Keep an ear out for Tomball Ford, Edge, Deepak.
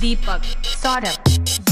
Deepak, sort of.